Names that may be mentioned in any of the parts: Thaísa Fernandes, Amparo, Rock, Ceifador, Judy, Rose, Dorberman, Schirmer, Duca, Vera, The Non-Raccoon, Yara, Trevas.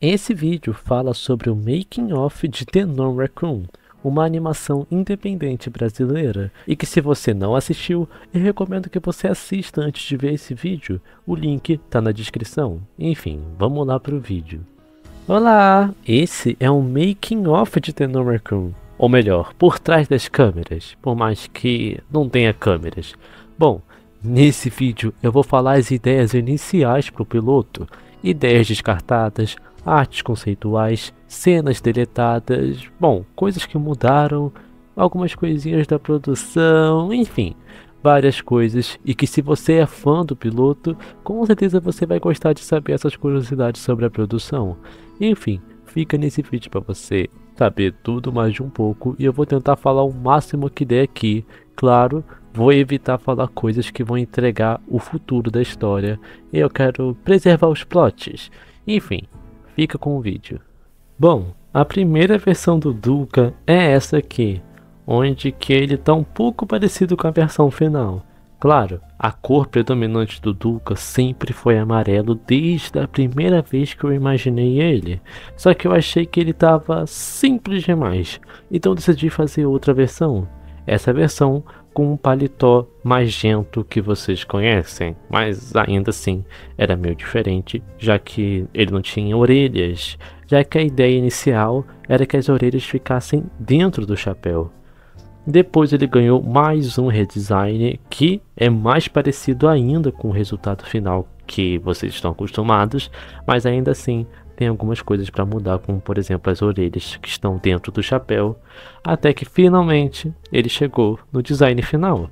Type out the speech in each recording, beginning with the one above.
Esse vídeo fala sobre o making of de The Non-Raccoon, uma animação independente brasileira, e que se você não assistiu, eu recomendo que você assista antes de ver esse vídeo, o link tá na descrição. Enfim, vamos lá pro vídeo. Olá! Esse é um making of de The Non-Raccoon, ou melhor, por trás das câmeras, por mais que não tenha câmeras. Bom, nesse vídeo eu vou falar as ideias iniciais pro piloto, ideias descartadas, artes conceituais, cenas deletadas, bom, coisas que mudaram, algumas coisinhas da produção, enfim, várias coisas, e que se você é fã do piloto, com certeza você vai gostar de saber essas curiosidades sobre a produção. Enfim, fica nesse vídeo para você saber tudo mais de um pouco, e eu vou tentar falar o máximo que der aqui, claro, vou evitar falar coisas que vão entregar o futuro da história, eu quero preservar os plots, enfim. Fica com o vídeo. Bom, a primeira versão do Duca é essa aqui, onde que ele tá um pouco parecido com a versão final. Claro, a cor predominante do Duca sempre foi amarelo desde a primeira vez que eu imaginei ele, só que eu achei que ele tava simples demais, então decidi fazer outra versão. Essa versão com um paletó magento que vocês conhecem, mas ainda assim era meio diferente, já que ele não tinha orelhas, já que a ideia inicial era que as orelhas ficassem dentro do chapéu. Depois ele ganhou mais um redesign que é mais parecido ainda com o resultado final que vocês estão acostumados, mas ainda assim tem algumas coisas para mudar, como por exemplo as orelhas que estão dentro do chapéu, até que finalmente ele chegou no design final.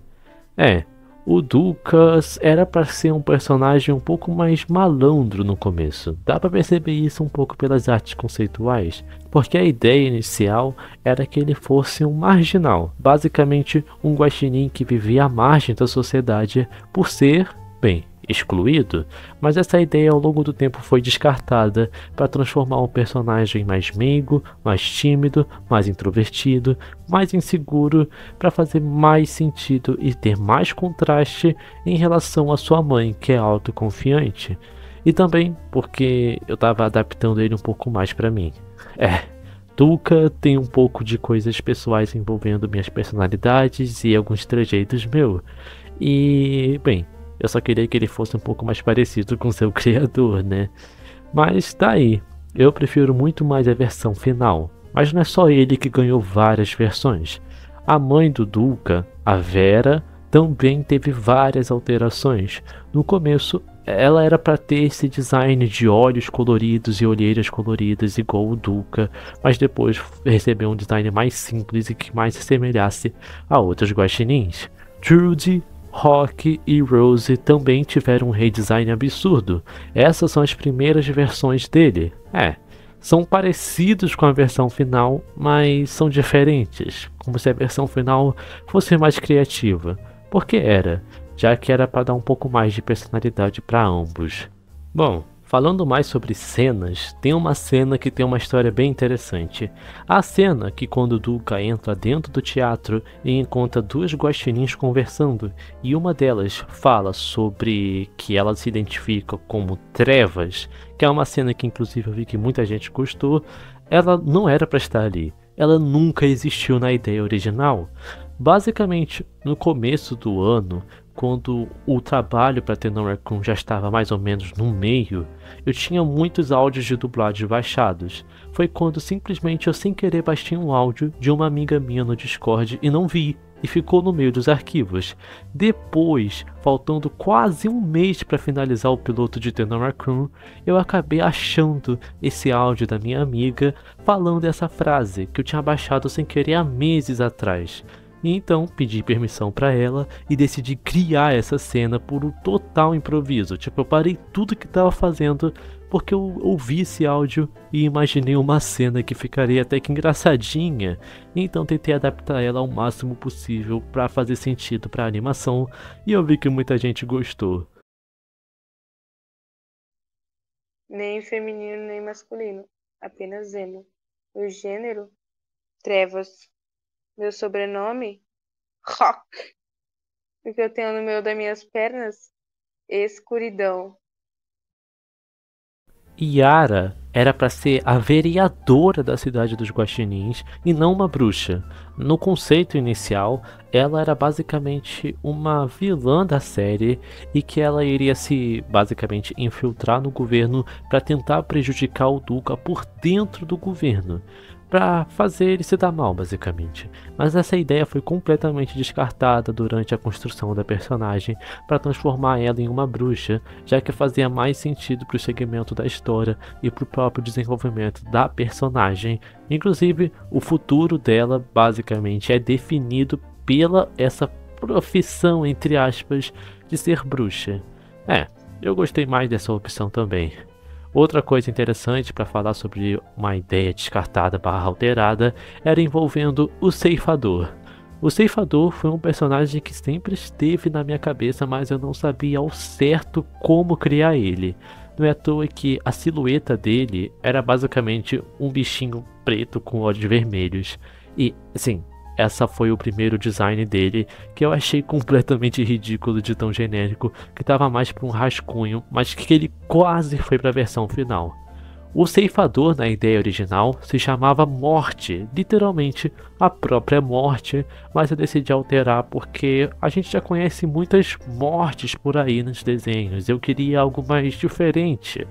É, o Duca era para ser um personagem um pouco mais malandro no começo, dá para perceber isso um pouco pelas artes conceituais, porque a ideia inicial era que ele fosse um marginal, basicamente um guaxinim que vivia à margem da sociedade por ser, bem, excluído, mas essa ideia ao longo do tempo foi descartada para transformar um personagem mais meigo, mais tímido, mais introvertido, mais inseguro, para fazer mais sentido e ter mais contraste em relação à sua mãe, que é autoconfiante, e também porque eu estava adaptando ele um pouco mais para mim. Duca tem um pouco de coisas pessoais envolvendo minhas personalidades e alguns trejeitos meus, e bem, eu só queria que ele fosse um pouco mais parecido com seu criador, né? Mas tá aí, eu prefiro muito mais a versão final. Mas não é só ele que ganhou várias versões. A mãe do Duca, a Vera, também teve várias alterações. No começo, ela era para ter esse design de olhos coloridos e olheiras coloridas igual o Duca, mas depois recebeu um design mais simples e que mais se assemelhasse a outros guaxinins. Judy, Rock e Rose também tiveram um redesign absurdo. Essas são as primeiras versões dele. São parecidos com a versão final, mas são diferentes, como se a versão final fosse mais criativa, porque era, já que era para dar um pouco mais de personalidade para ambos. Bom, falando mais sobre cenas, tem uma cena que tem uma história bem interessante. A cena que quando Duca entra dentro do teatro e encontra duas guaxinins conversando, e uma delas fala sobre que ela se identifica como Trevas, que é uma cena que inclusive eu vi que muita gente gostou, ela não era para estar ali, ela nunca existiu na ideia original. Basicamente, no começo do ano, quando o trabalho para The Non-Raccoon já estava mais ou menos no meio, eu tinha muitos áudios de dublagem baixados. Foi quando simplesmente eu sem querer baixei um áudio de uma amiga minha no Discord e não vi, e ficou no meio dos arquivos. Depois, faltando quase um mês para finalizar o piloto de The Non-Raccoon, eu acabei achando esse áudio da minha amiga falando essa frase que eu tinha baixado sem querer há meses atrás. Então pedi permissão para ela e decidi criar essa cena por um total improviso. Tipo, eu parei tudo que estava fazendo porque eu ouvi esse áudio e imaginei uma cena que ficaria até que engraçadinha. Então tentei adaptar ela ao máximo possível para fazer sentido para a animação e eu vi que muita gente gostou. Nem feminino nem masculino, apenas emo. O gênero? Trevas. Meu sobrenome? Rock. O que eu tenho no meio das minhas pernas? Escuridão. Yara era para ser a vereadora da cidade dos Guaxinins e não uma bruxa. No conceito inicial, ela era basicamente uma vilã da série e que ela iria se basicamente infiltrar no governo para tentar prejudicar o Duca por dentro do governo, para fazer ele se dar mal basicamente. Mas essa ideia foi completamente descartada durante a construção da personagem para transformar ela em uma bruxa, já que fazia mais sentido para o segmento da história e para o próprio desenvolvimento da personagem. Inclusive, o futuro dela basicamente é definido pela essa profissão, entre aspas, de ser bruxa. É, eu gostei mais dessa opção também. Outra coisa interessante para falar sobre uma ideia descartada barra alterada era envolvendo o Ceifador. O Ceifador foi um personagem que sempre esteve na minha cabeça, mas eu não sabia ao certo como criar ele. Não é à toa que a silhueta dele era basicamente um bichinho preto com olhos vermelhos. E, assim, essa foi o primeiro design dele, que eu achei completamente ridículo de tão genérico, que tava mais para um rascunho, mas que ele quase foi para a versão final. O Ceifador, na ideia original, se chamava Morte, literalmente a própria Morte, mas eu decidi alterar porque a gente já conhece muitas mortes por aí nos desenhos, eu queria algo mais diferente.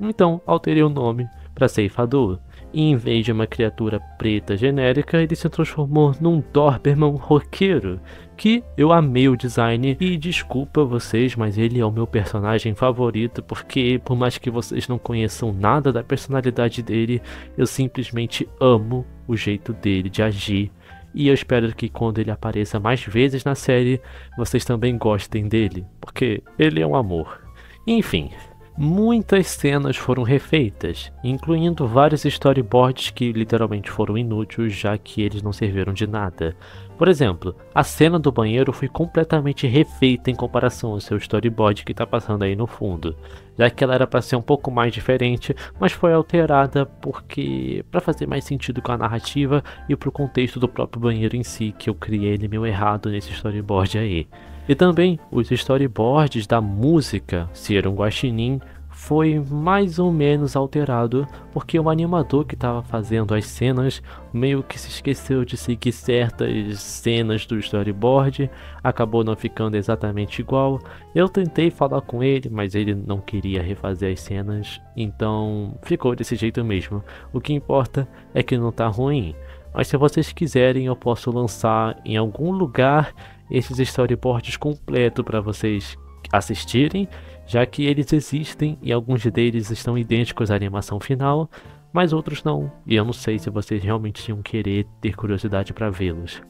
Então, alterei o nome para Ceifador. E em vez de uma criatura preta genérica, ele se transformou num Dorberman roqueiro, que eu amei o design e desculpa vocês, mas ele é o meu personagem favorito, porque por mais que vocês não conheçam nada da personalidade dele, eu simplesmente amo o jeito dele de agir. E eu espero que quando ele apareça mais vezes na série, vocês também gostem dele, porque ele é um amor. Enfim, muitas cenas foram refeitas, incluindo vários storyboards que literalmente foram inúteis, já que eles não serviram de nada. Por exemplo, a cena do banheiro foi completamente refeita em comparação ao seu storyboard que está passando aí no fundo, já que ela era para ser um pouco mais diferente, mas foi alterada porque para fazer mais sentido com a narrativa e para o contexto do próprio banheiro em si, que eu criei ele meio errado nesse storyboard aí. E também os storyboards da música Ser um Guaxinim foi mais ou menos alterado porque o animador que estava fazendo as cenas meio que se esqueceu de seguir certas cenas do storyboard, acabou não ficando exatamente igual. Eu tentei falar com ele, mas ele não queria refazer as cenas, então ficou desse jeito mesmo. O que importa é que não tá ruim, mas se vocês quiserem eu posso lançar em algum lugar esses storyboards completos para vocês assistirem, já que eles existem e alguns deles estão idênticos à animação final, mas outros não, e eu não sei se vocês realmente iam querer ter curiosidade para vê-los.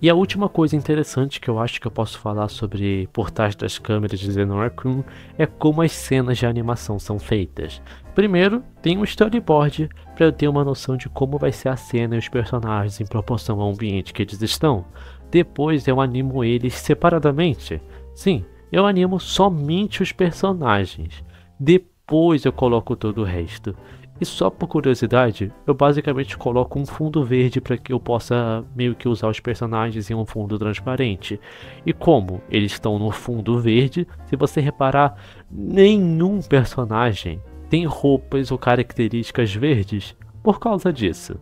E a última coisa interessante que eu acho que eu posso falar sobre por trás das câmeras de The Non-Raccoon é como as cenas de animação são feitas. Primeiro, tem um storyboard para eu ter uma noção de como vai ser a cena e os personagens em proporção ao ambiente que eles estão. Depois eu animo eles separadamente. Sim, eu animo somente os personagens. Depois eu coloco todo o resto. E só por curiosidade, eu basicamente coloco um fundo verde para que eu possa meio que usar os personagens em um fundo transparente. E como eles estão no fundo verde, se você reparar, nenhum personagem tem roupas ou características verdes por causa disso.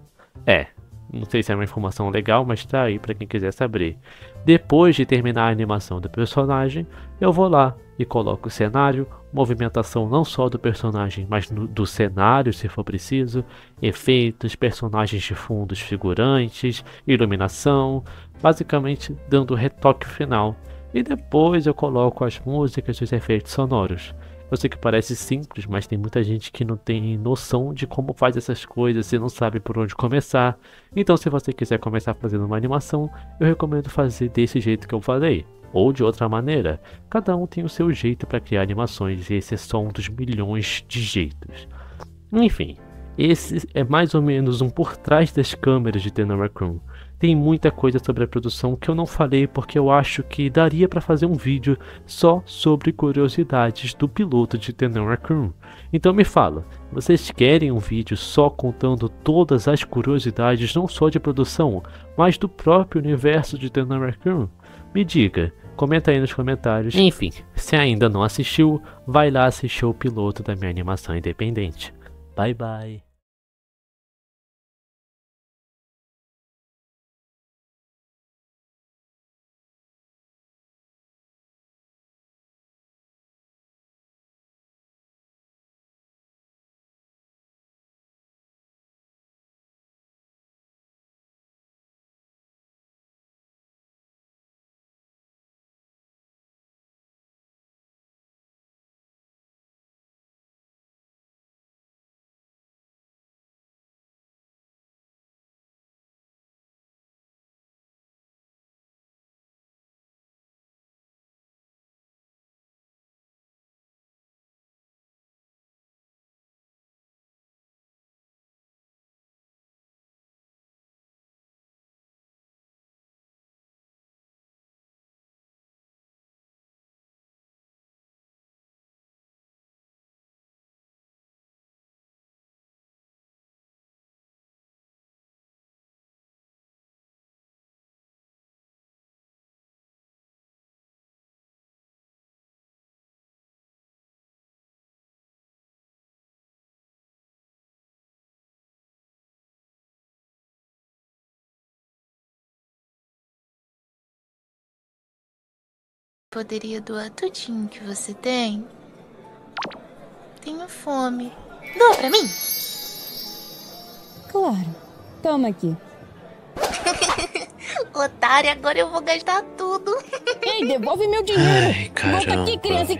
É, não sei se é uma informação legal, mas tá aí para quem quiser saber. Depois de terminar a animação do personagem, eu vou lá e coloco o cenário, movimentação não só do personagem, mas do cenário se for preciso, efeitos, personagens de fundos figurantes, iluminação, basicamente dando o retoque final. E depois eu coloco as músicas e os efeitos sonoros. Eu sei que parece simples, mas tem muita gente que não tem noção de como faz essas coisas e não sabe por onde começar. Então se você quiser começar fazendo uma animação, eu recomendo fazer desse jeito que eu falei, ou de outra maneira. Cada um tem o seu jeito para criar animações e esse é só um dos milhões de jeitos. Enfim, esse é mais ou menos um por trás das câmeras de The Non-Raccoon. Tem muita coisa sobre a produção que eu não falei porque eu acho que daria para fazer um vídeo só sobre curiosidades do piloto de The Non-Raccoon. Então me fala, vocês querem um vídeo só contando todas as curiosidades não só de produção, mas do próprio universo de The Non-Raccoon? Me diga, Comenta aí nos comentários. Enfim, se ainda não assistiu, vai lá assistir o piloto da minha animação independente. Bye bye. Poderia doar tudinho que você tem? Tenho fome. Doa pra mim? Claro. Toma aqui. Otário, agora eu vou gastar tudo. Ei, devolve meu dinheiro. Ai, caramba. Volta aqui, criança.